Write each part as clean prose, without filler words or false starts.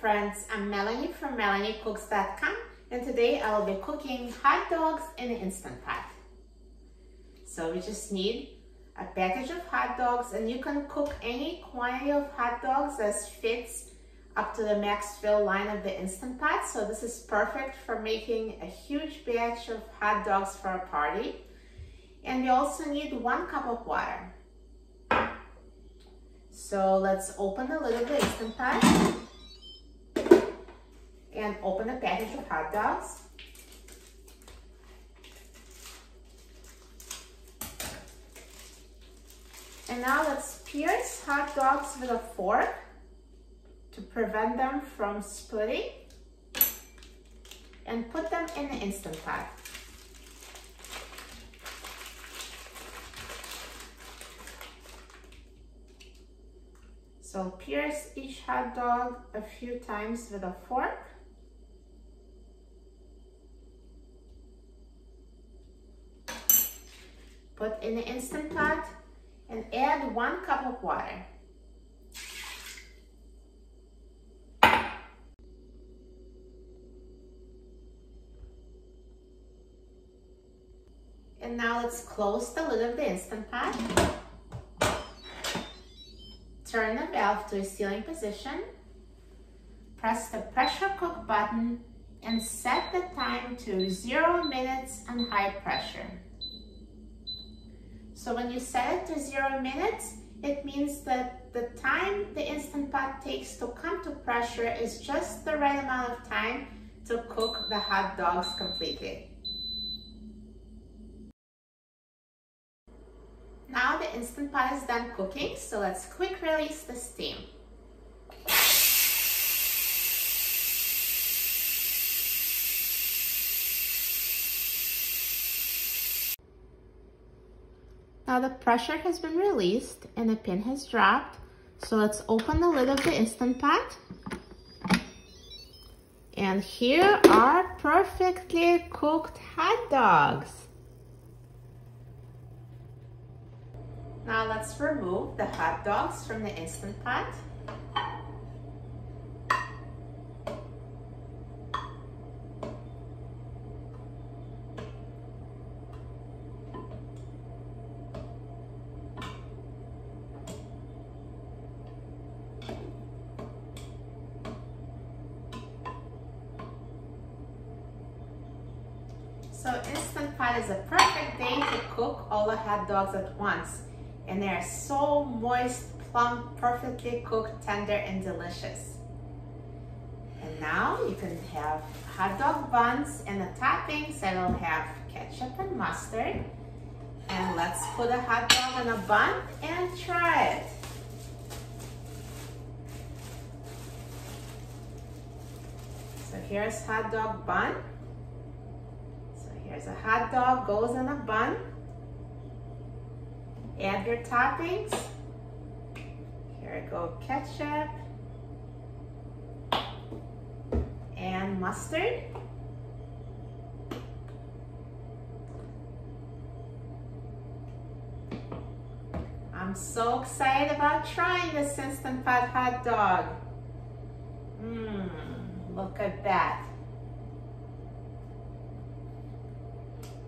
friends, I'm Melanie from MelanieCooks.com, and today I will be cooking hot dogs in an Instant Pot. So we just need a package of hot dogs, and you can cook any quantity of hot dogs as fits up to the max fill line of the Instant Pot. So this is perfect for making a huge batch of hot dogs for a party. And we also need 1 cup of water. So let's open the lid of the Instant Pot and open a package of hot dogs. And now let's pierce hot dogs with a fork to prevent them from splitting and put them in the Instant Pot. So pierce each hot dog a few times with a fork. Put in the Instant Pot and add 1 cup of water. And now let's close the lid of the Instant Pot. Turn the valve to a sealing position, press the pressure cook button, and set the time to 0 minutes on high pressure. So when you set it to 0 minutes, it means that the time the Instant Pot takes to come to pressure is just the right amount of time to cook the hot dogs completely. Now the Instant Pot is done cooking, so let's quick release the steam. Now the pressure has been released and the pin has dropped, so let's open the lid of the Instant Pot. And here are perfectly cooked hot dogs. Now let's remove the hot dogs from the Instant Pot. So Instant Pot is a perfect day to cook all the hot dogs at once. And they are so moist, plump, perfectly cooked, tender, and delicious. And now you can have hot dog buns, and the toppings, I will have ketchup and mustard. And let's put a hot dog on a bun and try it. So here's hot dog bun. So here's a hot dog, goes on a bun. Add your toppings. Here we go, ketchup and mustard. I'm so excited about trying this Instant Pot hot dog. Look at that.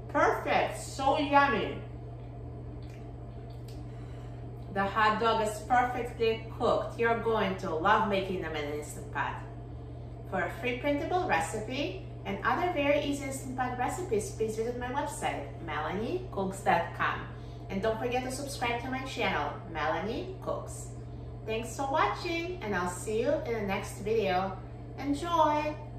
Perfect, so yummy. The hot dog is perfectly cooked. You're going to love making them in an Instant Pot. For a free printable recipe and other very easy Instant Pot recipes, please visit my website, MelanieCooks.com. And don't forget to subscribe to my channel, Melanie Cooks. Thanks for watching, and I'll see you in the next video. Enjoy!